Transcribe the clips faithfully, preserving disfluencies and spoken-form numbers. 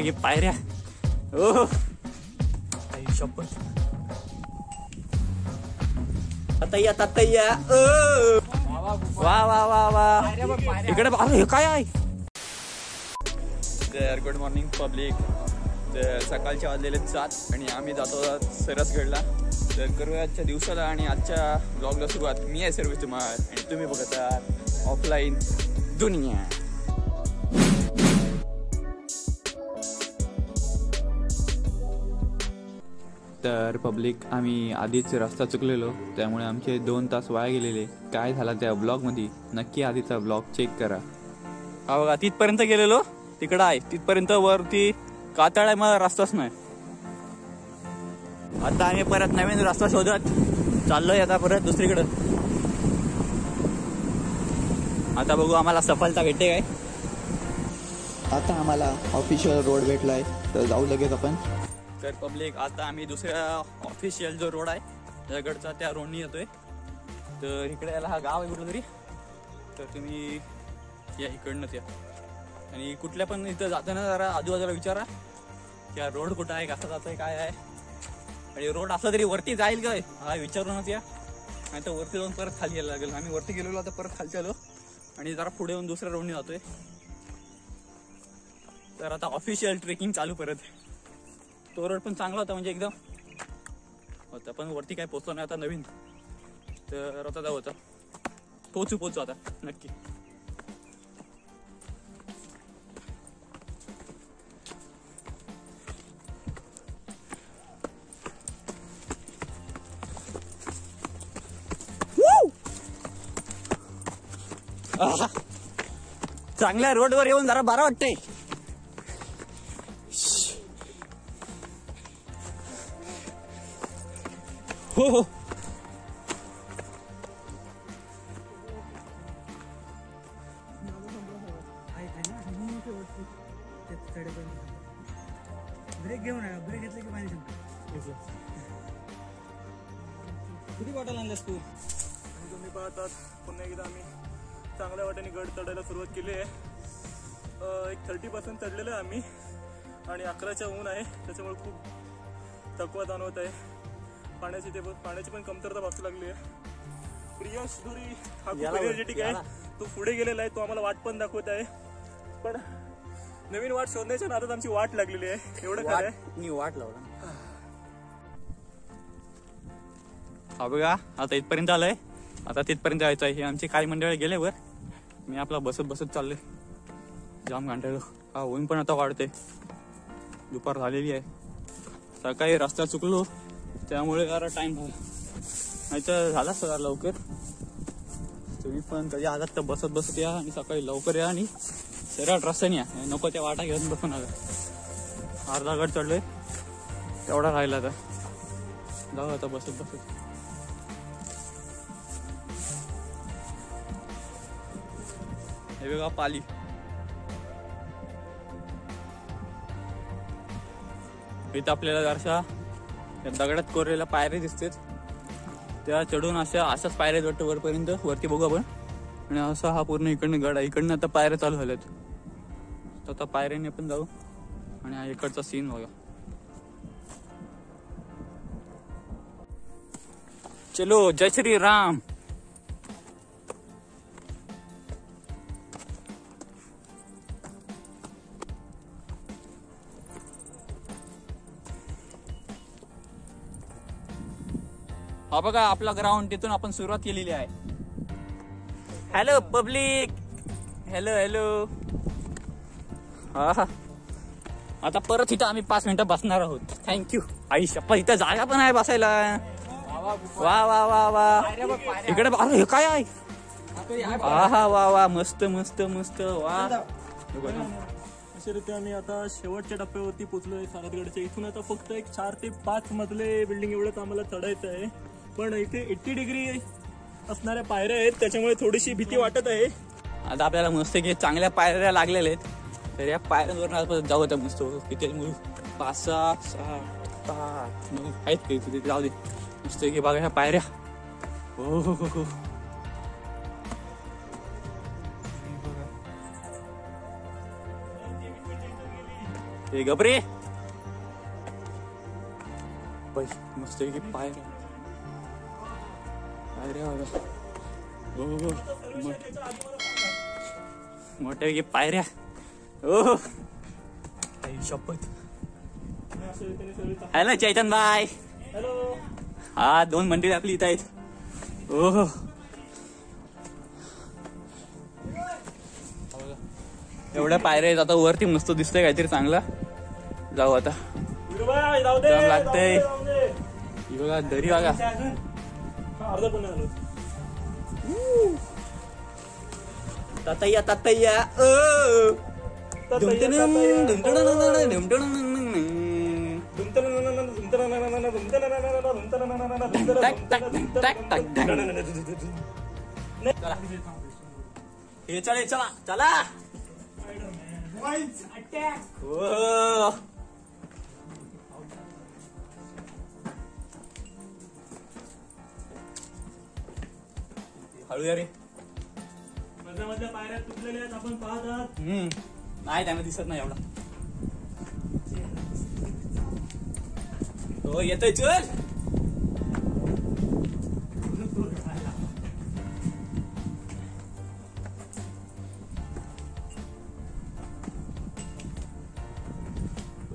ये पायऱ्या ततय्या ततय्या वा वा वा वा इकडे अरे काय आहे. Good morning public. तर सकाळचे वाजलेले सात आणि आम्ही जातो सरसगडला. तर करूया आजच्या दिवसाला आणि आजच्या ब्लॉगला सुरुवात. मी आहे सर्वेश तुम्हा आणि तुम्ही बघत आहात ऑफलाईन दुनिया. तर पब्लिक आम्ही आधीच रस्ता चुकलेलो त्यामुळे आमचे दोन तास वाया गेलेले. काय झालं त्या ब्लॉगमध्ये नक्की आधीचा ब्लॉग चेक करा. हा बघा तिथपर्यंत गेलेलो तिकडं आहे तिथपर्यंत वरती कातळ आहे मला रस्ताच नाही. आता आम्ही परत नवीन रस्ता शोधत चाललोय आता परत दुसरीकडं. आता बघू आम्हाला सफलता भेटते काय. आता आम्हाला ऑफिशियल रोड भेटला आहे तर जाऊ लगेच आपण. तर पब्लिक आता आम्ही दुसऱ्या ऑफिशियल जो रोड आहे त्याकडचा त्या रोडनी येतोय. तर इकडे याला हा गाव आहे कुठं तरी. तर तुम्ही या इकडनंच या आणि कुठल्या पण इथं जाताना जरा आजूबाजूला विचारा की हा रोड कुठं आहे कसं जातं आहे काय आहे आणि रोड असला तरी वरती जाईल काय हा विचारूनच या. नाही तर वरती जाऊन परत खाली यायला लागेल. आम्ही वरती गेलेलो आता परत खालच्या आलो आणि जरा पुढे येऊन दुसऱ्या रोडनी जातोय. तर आता ऑफिशियल ट्रेकिंग चालू परत. तो रोड पण चांगला होता म्हणजे एकदम होता पण वरती काय पोचलो नाही आता नवीन. तर आता जाऊ होता पोचू पोचू आता नक्की. चांगल्या रोडवर येऊन जरा बरं वाटतंय. हो हो ब्रेक घेऊन ब्रेक घेतला की पाणी किती बॉटल आणल्यास तू. तुम्ही पाहतात पुन्हा एकदा आम्ही चांगल्या वाटेने गड चढायला सुरुवात केली आहे. एक थर्टी पर्सेंट चढलेलं आहे आम्ही आणि अकराच्या ऊन आहे त्याच्यामुळे खूप थकवा जाणवत आहे. पाण्याची ते पाण्याची पण कमतरता भासू लागली आहे. प्रियश धुरी हा खूप एनर्जेटिक आहे. तो पुढे गेलेला आहे. तो आम्हाला वाट पण दाखवत आहे पण नवीन वाट शोधण्याच्या नादात आमची वाट लागलेली आहे एवढं काय मी वाट लावला. हा बघा आता इथपर्यंत आलंय आता तिथपर्यंत जायचं आहे. हे आमचे काही मंडळ गेले वर मी आपला बसत बसत चाललोय. जाम गांठलो हा ऊन पण आता वाढते दुपार झालेली आहे. सकाळी रस्ता चुकलो त्यामुळे जरा टाइम झाला नाही तर झालाच सगळा लवकर. तुम्ही पण कधी आलात तर बसत बसत या आणि सकाळी लवकर या आणि सरळ रस्त्याने या. नको त्या वाटा घेऊन बसून आला अर्धा गड चढलोय तेवढा राहिला आता जाऊ आता बसत बसत. हे बघा पाली इथं आपल्याला जरशा दगडात कोरलेल्या पायऱ्या दिसतात त्या चढून अशा अशाच पायऱ्या वाटतं वरपर्यंत. वरती बघू आपण आणि असा हा पूर्ण इकडनं गड आहे. इकडनं आता पायऱ्या चालू झाल्यात तर आता पायऱ्याने पण जाऊ आणि हा इकडचा सीन बघा. चलो जय श्री राम. हा बघा आपला ग्राउंड तिथून आपण सुरुवात केलेली आहे. Hello public hello hello. हा आता परत इथं आम्ही पाच मिनिटं बसणार आहोत. थँक्यू आई शप्पा इथं जागा पण आहे बसायला. वा वा वा वा इकडे अरे काय आहे. हा हा वा वा मस्त मस्त मस्त वा. अशा रीती आम्ही आता शेवटच्या टप्प्यावरती पोहोचलोय सारसगडच्या. इथून आता फक्त एक चार ते पाच मधले बिल्डिंग एवढंच आम्हाला चढायचं आहे पण इथे एट्टी डिग्री असणाऱ्या पायऱ्या आहेत त्याच्यामुळे थोडीशी भीती वाटत आहे. आता आपल्याला मस्त की चांगल्या पायऱ्या लागलेल्या आहेत तर या पायऱ्यांवर जाऊ होत्या मस्त किती पाच सहा सात आठ नऊ आहेत काही तिथे जाऊ दे मस्त की बघा ह्या पायऱ्या. हो हो हो ए गबरे भाई मस्ते की पाए अरे ओ मोटे की पायऱ्या ओ शपथ हॅलो चैतन भाई हॅलो हा दोन मंडळी आपली इथे आहेत ओ एवढ्या पायऱ्या आहेत आता वरती मस्त दिसतंय काहीतरी चांगला जाऊ आता लागतंय बघा दरी बघा तातय्या तातय्या ओ चला चला हळू अरे मधल्या मधल्या पायऱ्या तुटलेल्या आहेत आपण पाहत आहात नाही त्यांना दिसत नाही एवढा तो येतोय चल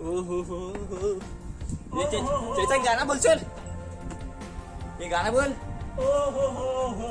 ओ हो हो हो चैतन्य गाना बोल चल ये गाना बोल ओ हो हो हो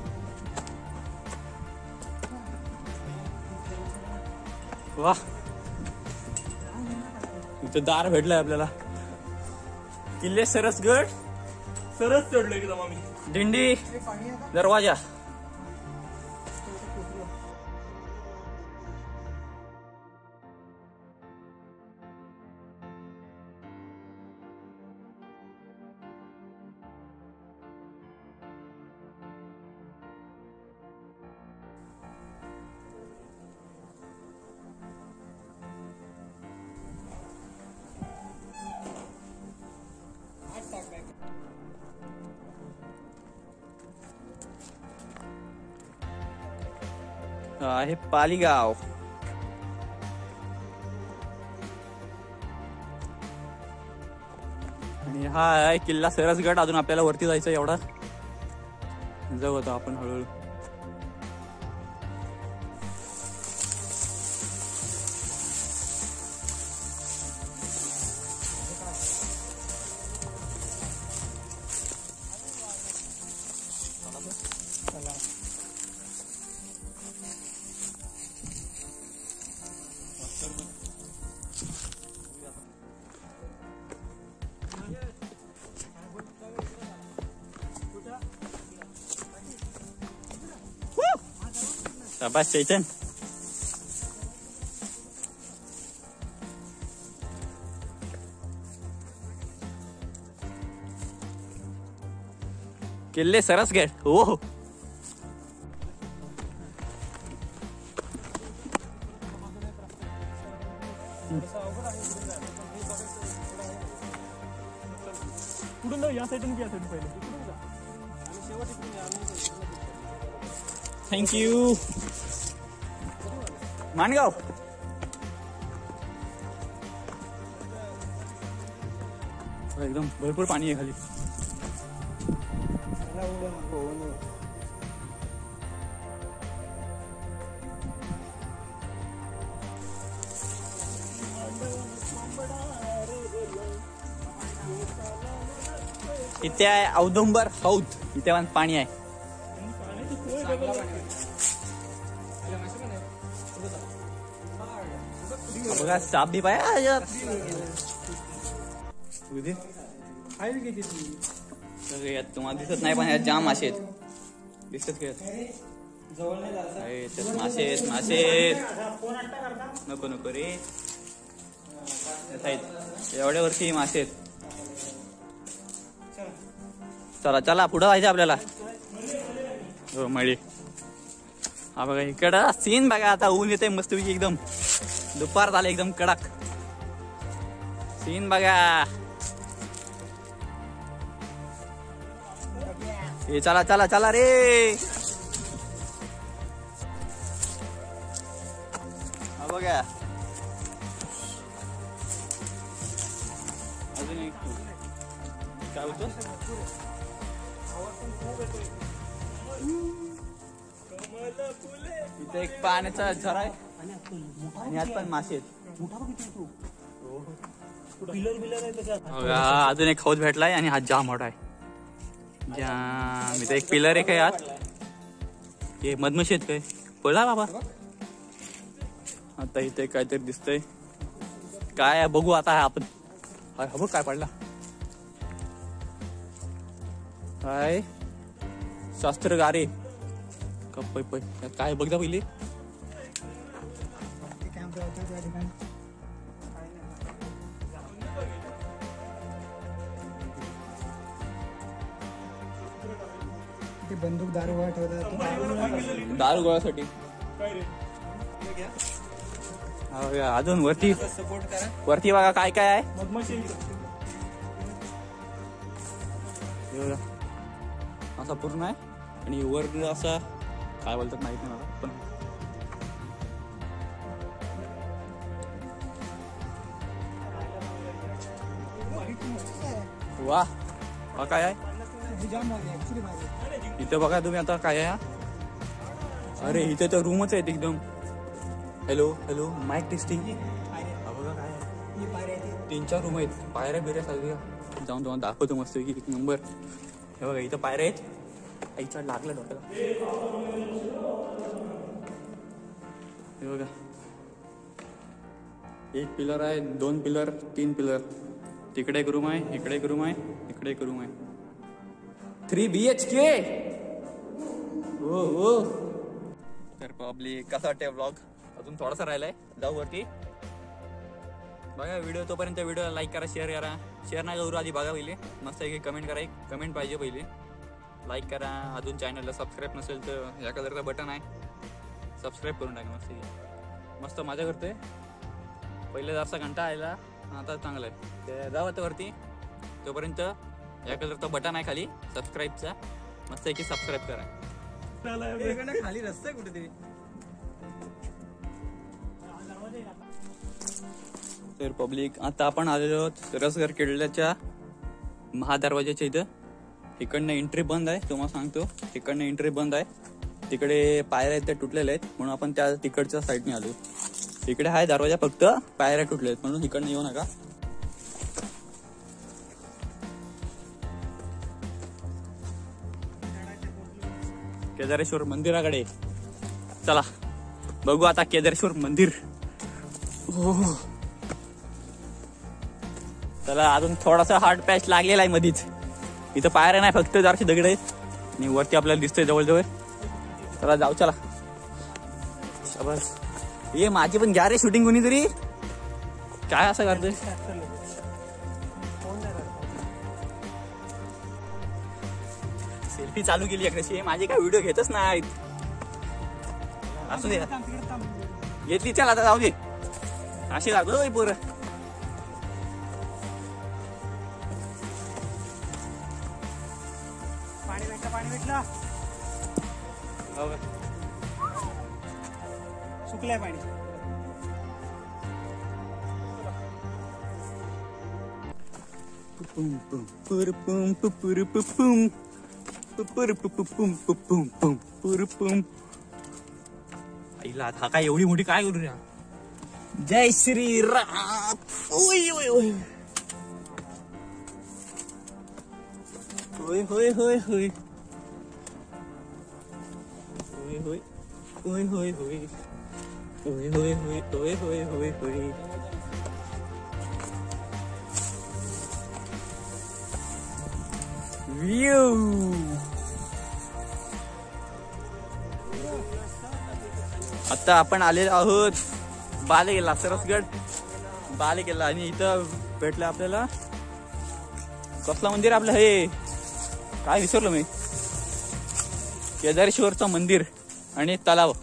वा इथं दार भेटलाय आपल्याला किल्ले सरसगड सरस चढलोय की आम्ही दिंडी दरवाजा आहे पालीगाव आणि हा आहे किल्ला सरसगड अजून आपल्याला वरती जायचं एवढा जाऊ आता आपण हळूहळू शाबास चैतन किल्ले सरसगड हो कुठून या साईडून की या साईडून पहिले थैंक यू मानगाव एकदम भरपूर पानी है खाली इथे आहे औदुंबर हौद इथे पण पाणी आहे बघा साप भी पाया यार तुम्हाला दिसत नाही पण यात जाम मासे आहेत दिसत काय यात मासे आहेत मासे आहेत नको नको रे एवढ्या वरती मासे आहेत चला चला पुढे जायचं आपल्याला मळी। हा बघा इकडे सीन बघा, आता ऊन येते मस्त पैकी, एकदम दुपार झाले एकदम कडक सीन बघा। ए चला चला चला रे, हा बघा अजून एक काय होतं इथे एक पाण्याचा झरा आहे आणि आत पण मासे आहेत। अजून एक हौद भेटलाय आणि हा जाम मोठा आहे जाम। इथे एक पिलर आहे काय आत, हे मधमाशी आहेत काय, पळा बाबा। आता इथे काहीतरी दिसतंय काय बघू आता आपण। अरे बघ काय पडला, काय शस्त्रगारे काय काय बघता पहिले बंदूक दारू गोळा ठेवतात दारू गोळासाठी। अजून वरती वरती बघा काय काय आहे, असा पूर्ण आहे आणि वर असा काय बोलतात माहित नाही मला पण। वा हा काय आहे इथे बघा तुम्ही आता काय आहे। अरे इथे तर रूमच आहेत एकदम। Hello hello mike testing. हा बघा काय आहे, तीन चार रूम आहेत, पायऱ्या बिऱ्या सगळ्या जाऊन जाऊन दाखवतो मस्त की एक नंबर। हे बघा इथं पायऱ्या आहेत, आईचा लागला डोक्याला। हे बघा एक पिलर आहे, दोन पिलर, तीन पिलर, तिकडे एक रूम आहे, इकडे एक रूम आहे, इकडे एक रूम आहे, थ्री बी एच के। हो हो तर प्रॉब्ली कसा वाटते व्लॉग, अजून थोडासा राहिलाय जाऊ वरती बघा व्हिडिओ। तोपर्यंत व्हिडिओला लाईक करा, शेअर करा, शेअर नाही करू आधी बघा पहिले मस्त एक कमेंट करा, एक कमेंट पाहिजे पहिले, लाईक करा। अजून चॅनलला सबस्क्राईब नसेल तर या कलरचं बटन आहे सबस्क्राईब करून टाका मस्त मस्त मजा करते। पहिले जरासा घंटा आयला आता चांगलं आहे ते जावं तर वरती। तोपर्यंत या कलरचं बटन आहे खाली सबस्क्राईबचा, मस्त एक सबस्क्राईब करा। खाली रस्ता आहे कुठेतरी। तर पब्लिक आता आपण आलेलो सरसगड किल्ल्याच्या महादरवाज्याच्या इथं, इकडनं एंट्री बंद आहे तुम्हाला सांगतो, तिकडनं एंट्री बंद आहे, तिकडे पायऱ्या त्या तुटलेल्या आहेत म्हणून आपण त्या तिकडच्या साईडने आलो। इकडे हा दरवाजा फक्त पायऱ्या तुटल्या आहेत म्हणून इकडनं येऊ नका। केदारेश्वर मंदिराकडे चला बघू आता केदारेश्वर मंदिर। हो चला अजून थोडासा हार्ड पॅच लागलेला आहे मधीच, इथं पायऱ्या नाही फक्त जराशी दगड आहेत आणि वरती आपल्याला दिसतंय जवळजवळ। चला जाऊ चला शाबास। ये माझी पण घ्या रे शूटिंग कोणी तरी, काय असं करतोय। सेल्फी चालू केली अकराशी, माझे काय व्हिडिओ घेतच नाहीत असू दे घेतली चला आता जाऊ दे अशी लागलो पोरं। सुकलंय पाणी। आईला हा काय एवढी मोठी काय करू रे। जय श्री राम। ओय ओय ओय होय होय होय होय होय होय होय होय होय होय होय होय होय होय। आता आपण आले आहोत बाले किल्ला, सरसगड बाले किल्ला, आणि इथं भेटलं आपल्याला कसलं मंदिर आपलं हे काय विसरलो मी, केदारेश्वरचं मंदिर आणि तलाव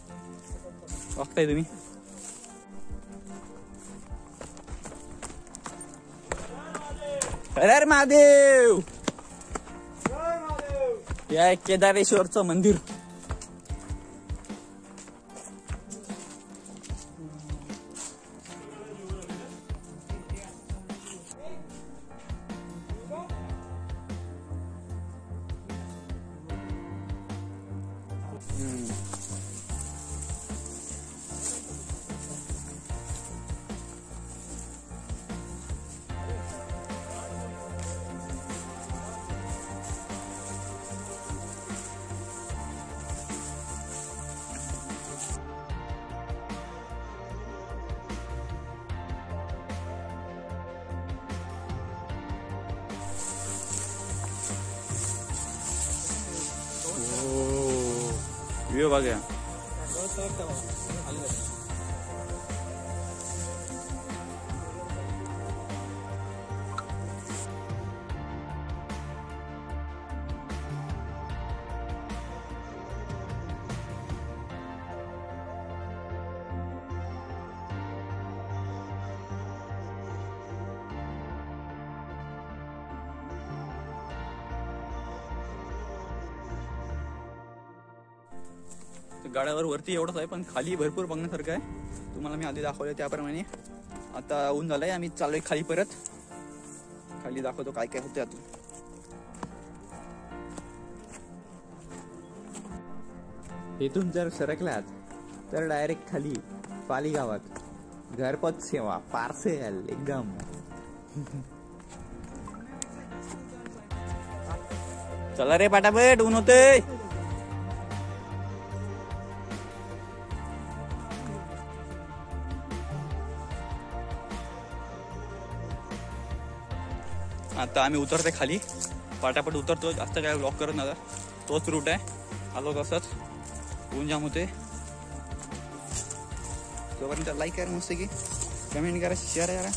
बघताय तुम्ही. हर हर महादेव. या केदारेश्वरचं मंदिर. व्यू बघा. गाड्यावर वरती एवढंच आहे पण खाली भरपूर बघण्यासारखं आहे. तुम्हाला मी आधी दाखवलं त्याप्रमाणे आता ऊन झालंय. आम्ही चाललोय खाली, परत खाली दाखवतो काय काय होतं आतून. इथून जर सरकलात तर डायरेक्ट खाली पाली गावात घरपोच सेवा पार्सेल एकदम. चला रे पाटापट, ऊन होतंय. आता आम्ही उतरते खाली, पाटापट उतरतो. जास्त काय ब्लॉक करत नाही, तोच रूट आहे. आलो कसंच ऊन जाम होते. जोपर्यंत लाईक करा मस्त की, कमेंट करा, शेअर करा.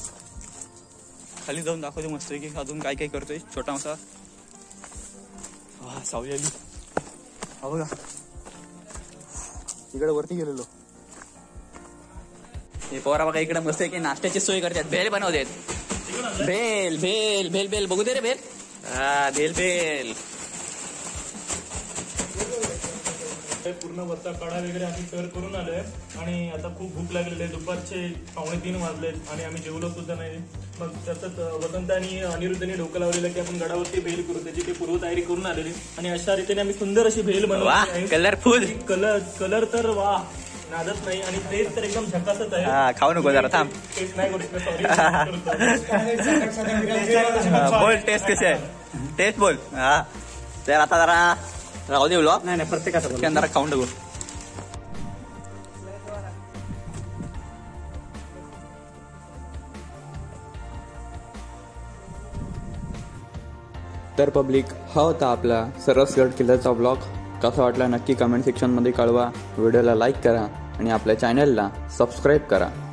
खाली जाऊन दाखवतो मस्त की अजून काय काय करतोय छोटा मोठा. हा सावली आली. हा बघा इकडे वरती गेलेलो. हे पोरा बघा इकडे मस्त की नाश्त्याची सोय करतात. भेल बनवतात. बेल बेल बेल बेल बघू दे रे बेल. हा बेल बेल पूर्ण बत्ता काढा वगैरे आम्ही सर करून आलोय आणि आता खूप भूक लागलेली आहे. दुपारचे पावणे तीन वाजलेत आणि आम्ही जेवलो सुद्धा नाही. मग त्यातच वसंत आणि अनिरुद्धने डोकं लावलेलं की आपण गडावरती भेल करू, त्याची ती पूर्व तयारी करून आलेली. आणि अशा रीतीने आम्ही सुंदर अशी भेल बनवली. कलरफुल कलर कलर तर वा नादच नाही. आणि तेच तर एकदम झकासच आहे. खाऊ नको जरा थांब. टेस्ट नाही करू शकत. बोल टेस्ट कशी आहे, टेस्ट बोल. हा तर आता जरा राहू देऊ. नाही नाही प्रत्येकाचं जरा खाऊन टाकू. तर पब्लिक हा होता आपला सरसगड किल्ल्याचा ब्लॉग. कसा वाटला नक्की कमेंट सेक्शनमध्ये कळवा. व्हिडिओला लाईक करा आणि आपल्या चॅनलला सबस्क्राईब करा.